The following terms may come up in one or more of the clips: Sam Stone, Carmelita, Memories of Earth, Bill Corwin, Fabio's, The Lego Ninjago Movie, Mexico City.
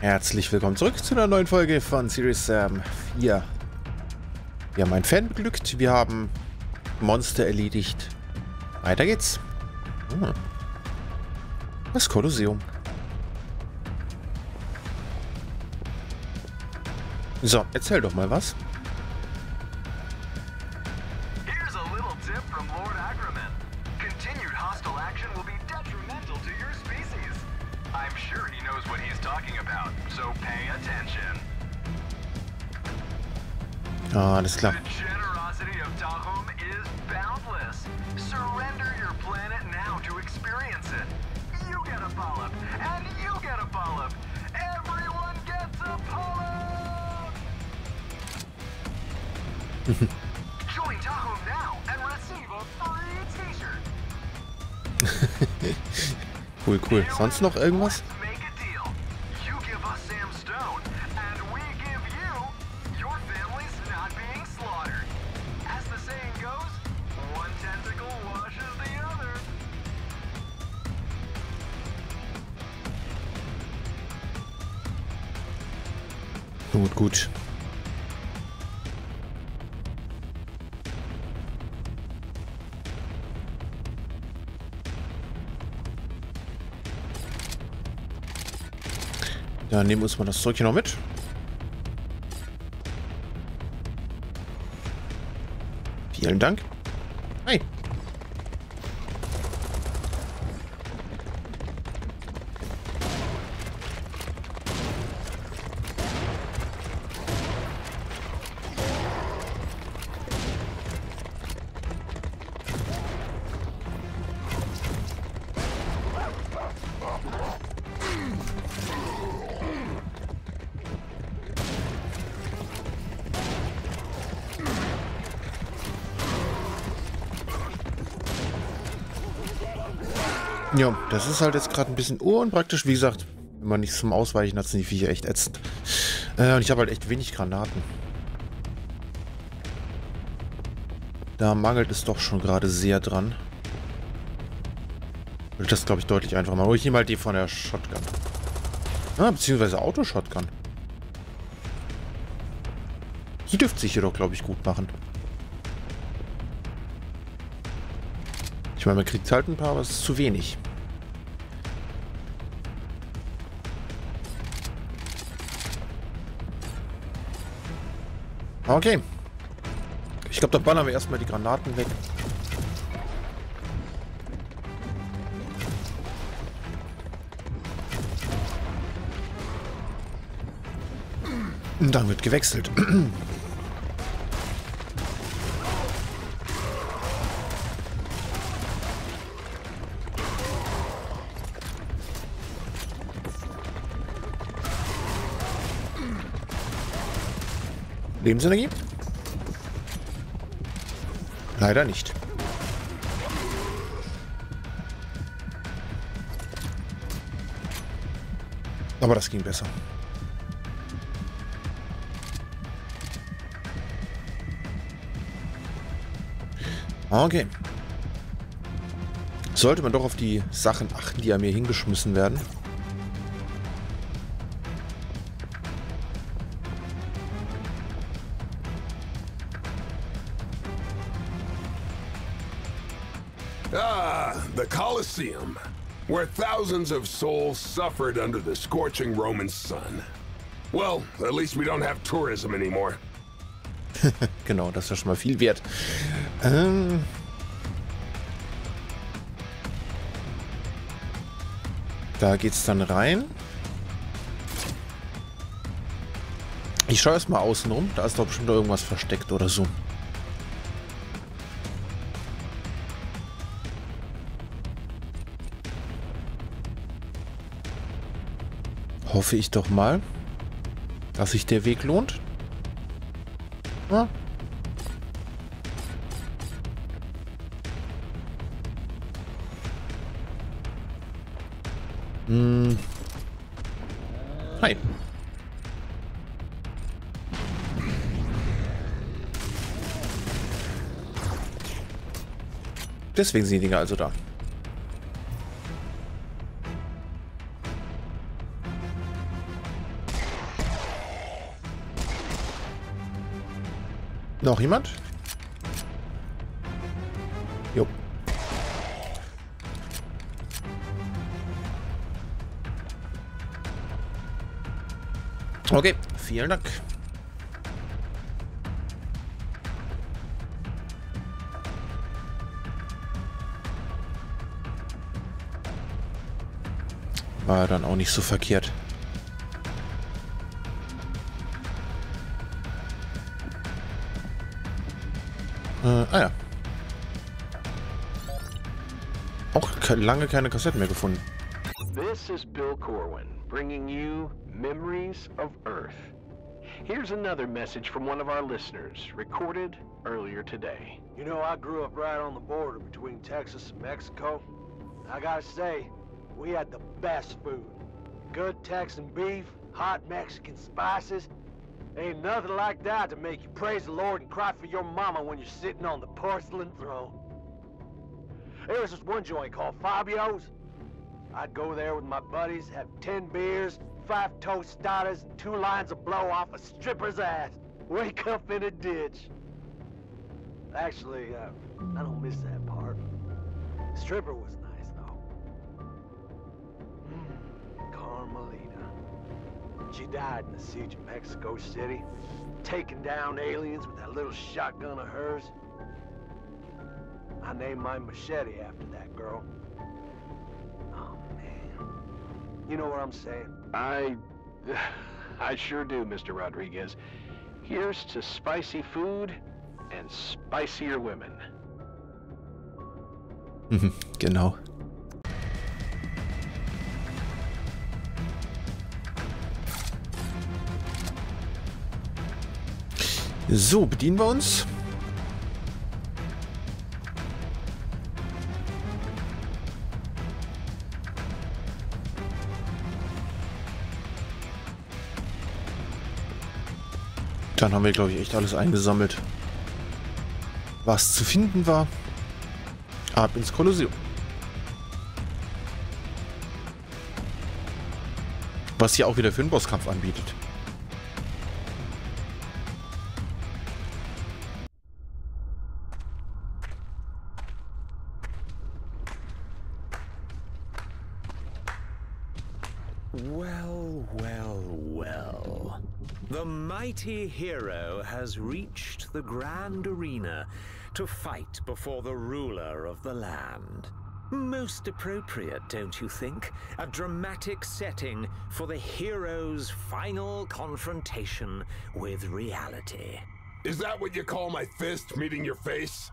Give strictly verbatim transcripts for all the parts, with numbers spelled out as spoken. Herzlich willkommen zurück zu einer neuen Folge von Serious Sam vier. Wir haben einen Fan beglückt, wir haben Monster erledigt. Weiter geht's. Hm. Das Kolosseum. So, erzähl doch mal was. Ah, alles klar. Cool, cool. Sonst noch irgendwas? Gut, gut. Dann nehmen wir uns mal das Zeug hier noch mit. Vielen Dank. Hi. Ja, das ist halt jetzt gerade ein bisschen unpraktisch. Wie gesagt, wenn man nichts zum Ausweichen hat, sind die Viecher echt ätzend. Äh, und ich habe halt echt wenig Granaten. Da mangelt es doch schon gerade sehr dran. Das glaube ich deutlich einfacher machen. Hol ich nehme halt die von der Shotgun. Ah, beziehungsweise Autoshotgun. Die dürfte sich jedoch, glaube ich, gut machen. Ich meine, man kriegt halt ein paar, aber es ist zu wenig. Okay. Ich glaube, da ballern wir erstmal die Granaten weg. Und dann wird gewechselt. Lebensenergie? Leider nicht. Aber das ging besser. Okay. Sollte man doch auf die Sachen achten, die an mir hingeschmissen werden. The Colosseum, where thousands of souls suffered under the scorching Roman sun. Well, at least we don't have tourism anymore. Genau, das ist ja schon mal viel wert. Ähm da geht's dann rein. Ich schaue erst mal außen rum, da ist doch bestimmt irgendwas versteckt oder so. Hoffe ich doch mal, dass sich der Weg lohnt. Ja. Hm. Hi. Deswegen sind die Dinger also da. Noch jemand? Jo. Okay, vielen Dank. War dann auch nicht so verkehrt. Äh, ah ja. Auch lange keine Kassetten mehr gefunden. This is Bill Corwin, bringing you Memories of Earth. Here's another message from one of our listeners, recorded earlier today. You know, I grew up right on the border between Texas and Mexico. I gotta say, we had the best food. Good Texan beef, hot Mexican spices. Ain't nothing like that to make you praise the Lord and cry for your mama when you're sitting on the porcelain throne. There was this one joint called Fabio's. I'd go there with my buddies, have ten beers, five tostadas, and two lines of blow off a stripper's ass. Wake up in a ditch. Actually, uh, I don't miss that part. Stripper was nice, though. Mm, Carmelita. She died in the siege of Mexico City, taking down aliens with that little shotgun of hers. I named my machete after that girl. Oh, man. You know what I'm saying? I... I sure do, Mister Rodriguez. Here's to spicy food and spicier women. Mhm, genau. So, bedienen wir uns. Dann haben wir, glaube ich, echt alles eingesammelt, was zu finden war. Ab ins Kolosseum. Was hier auch wieder für einen Bosskampf anbietet. The hero has reached the grand arena to fight before the ruler of the land. Most appropriate, don't you think? A dramatic setting for the hero's final confrontation with reality. Is that what you call my fist meeting your face?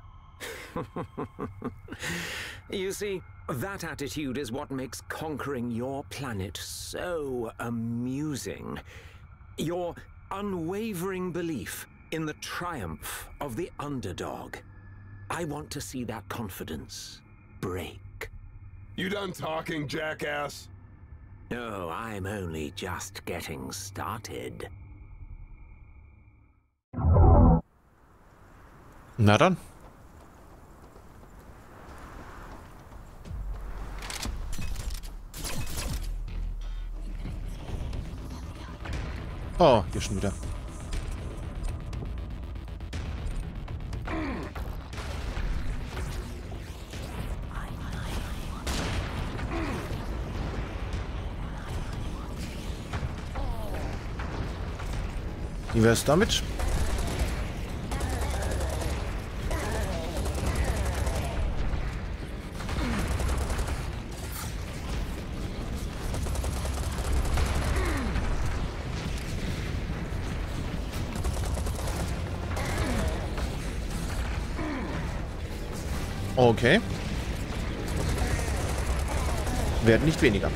You see, that attitude is what makes conquering your planet so amusing. Your unwavering belief in the triumph of the underdog. I want to see that confidence break. You done talking, jackass? No, I'm only just getting started. Na dann. Oh, hier schon wieder. Wie wär's damit? Okay. Werden nicht weniger.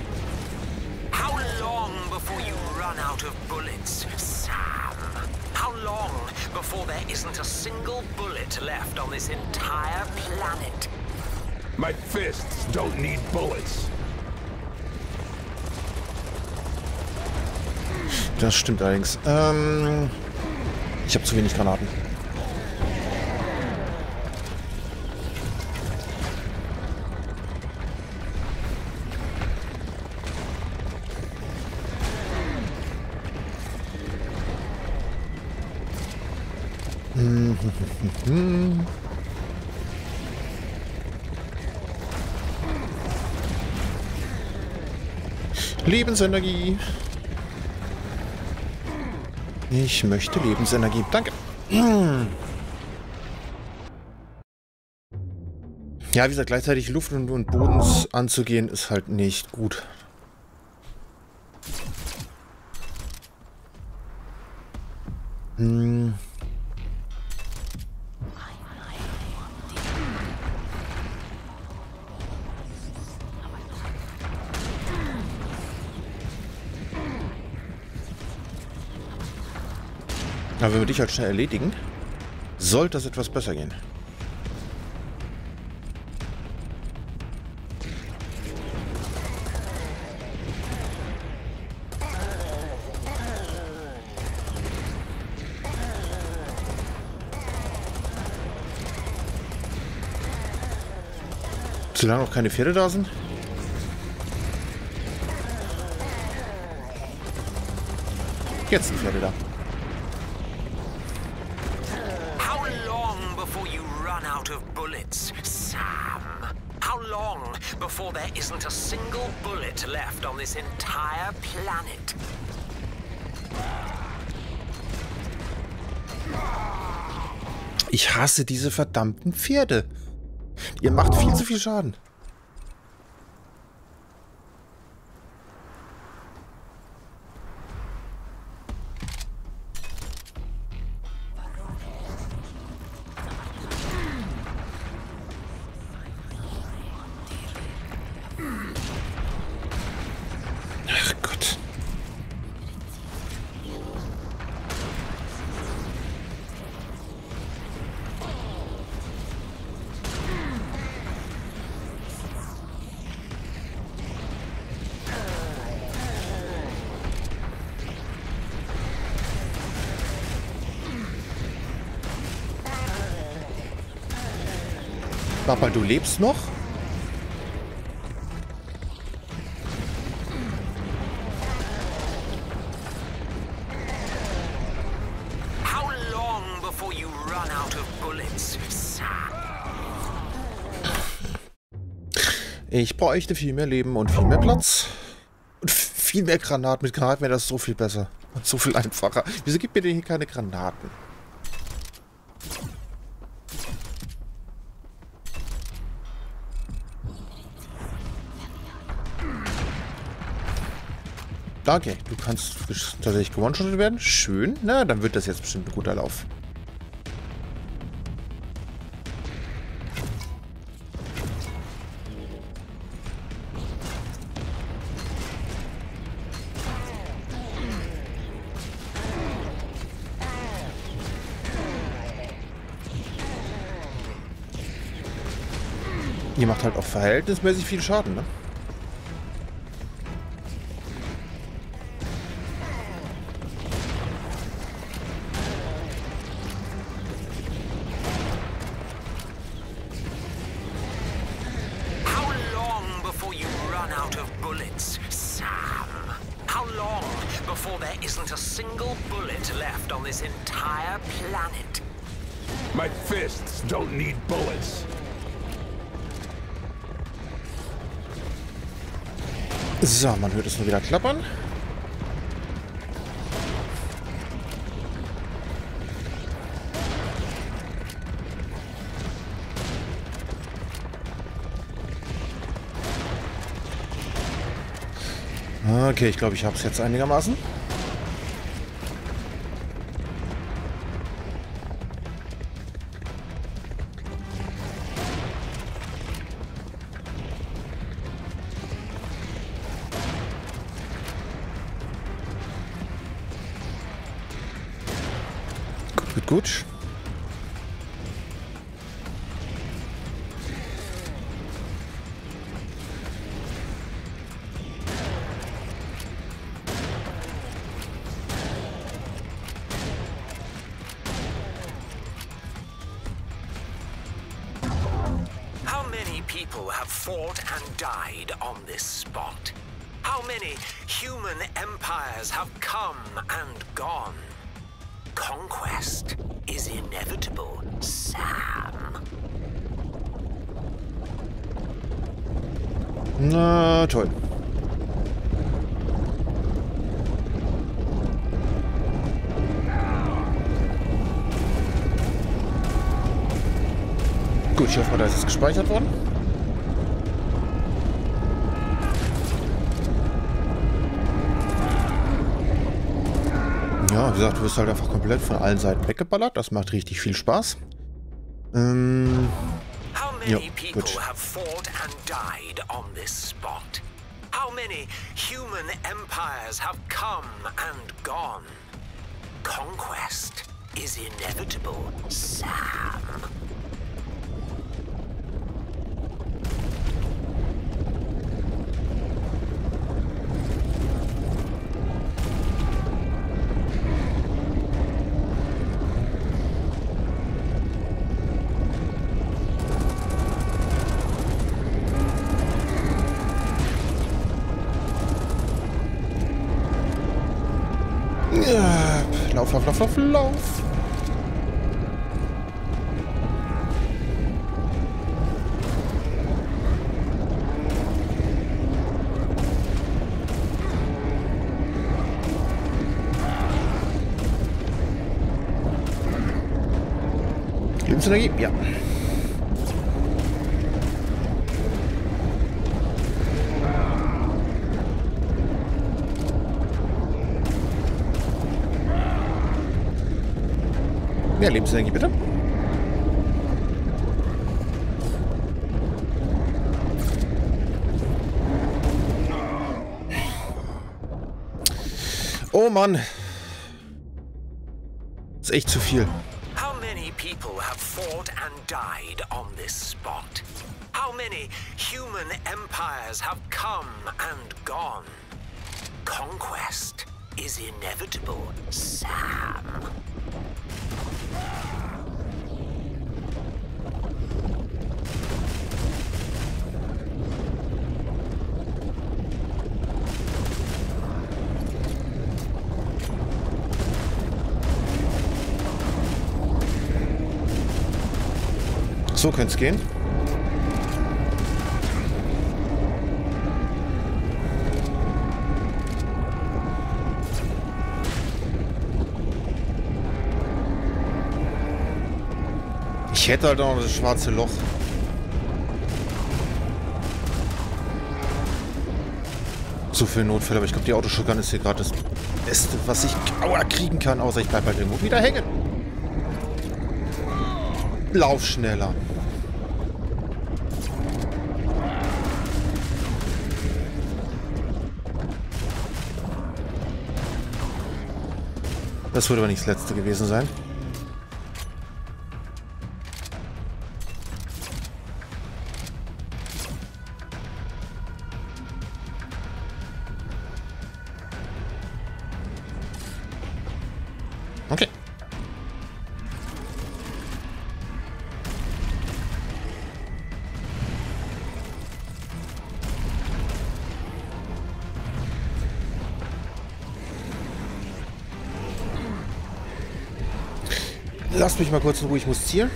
How long before you run out of bullets, Sam? How long before there isn't a single bullet left on this entire planet? My fists don't need bullets. Das stimmt allerdings. Ähm, ich habe zu wenig Granaten. Mm. Lebensenergie. Ich möchte Lebensenergie. Danke. Ja, wie gesagt, gleichzeitig Luft und, und Boden anzugehen, ist halt nicht gut. Hm. Aber wenn wir dich halt schnell erledigen, sollte das etwas besser gehen. Solange noch keine Pferde da sind. Jetzt sind Pferde da. How long before you run out of bullets, Sam? How long before there isn't a single bullet left on this entire planet? Ich hasse diese verdammten Pferde. Ihr macht viel zu viel Schaden. Ach Gott. Papa, du lebst noch? How long before you run out of bullets? Ich bräuchte viel mehr Leben und viel mehr Platz. Und viel mehr Granaten. Mit Granaten wäre das so viel besser. Und so viel einfacher. Wieso gibt mir denn hier keine Granaten? Okay, du kannst tatsächlich gewonshottet werden. Schön. Na, dann wird das jetzt bestimmt ein guter Lauf. Ihr macht halt auch verhältnismäßig viel Schaden, ne? So, man hört es nur wieder klappern. Okay, ich glaube, ich habe es jetzt einigermaßen. Gut. How many people have fought and died on this spot? How many human empires have come and gone? conquest is inevitable, Sam. Na toll. Gut, ich hoffe mal, da ist es gespeichert worden. Ja, wie gesagt, du wirst halt einfach komplett von allen Seiten weggeballert. Das macht richtig viel Spaß. Ähm, ja, gut. Lauf, lauf, lauf, lauf, lauf. Lebensenergie? Ja. Mehr Lebensenergie, bitte. Oh Mann. Das ist echt zu viel. How many people have fought and died on this spot? How many human empires have come and gone? Conquest is inevitable, Sam. So könnte es gehen. Ich hätte halt auch noch das schwarze Loch. So für Notfälle, aber ich glaube, die Autoshotgun ist hier gerade das Beste, was ich kriegen kann, außer ich bleibe halt irgendwo wieder hängen. Lauf schneller. Das würde aber nicht das letzte gewesen sein. Okay. Lass mich mal kurz in Ruhe, ich muss zielen.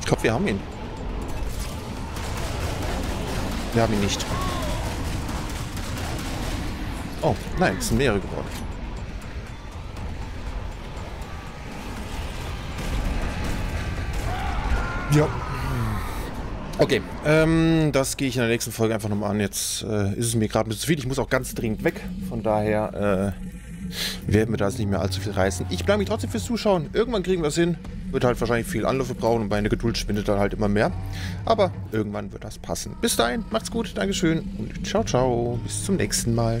Ich glaube, wir haben ihn. Wir haben ihn nicht. Oh, nein, es sind mehrere geworden. Ja. Okay, ähm, das gehe ich in der nächsten Folge einfach nochmal an. Jetzt äh, ist es mir gerade ein bisschen zu viel. Ich muss auch ganz dringend weg. Von daher äh, werden wir da jetzt nicht mehr allzu viel reißen. Ich bleibe mich trotzdem fürs Zuschauen. Irgendwann kriegen wir es hin. Wird halt wahrscheinlich viel Anläufe brauchen und meine Geduld schwindet dann halt immer mehr. Aber irgendwann wird das passen. Bis dahin, macht's gut, Dankeschön und ciao, ciao. Bis zum nächsten Mal.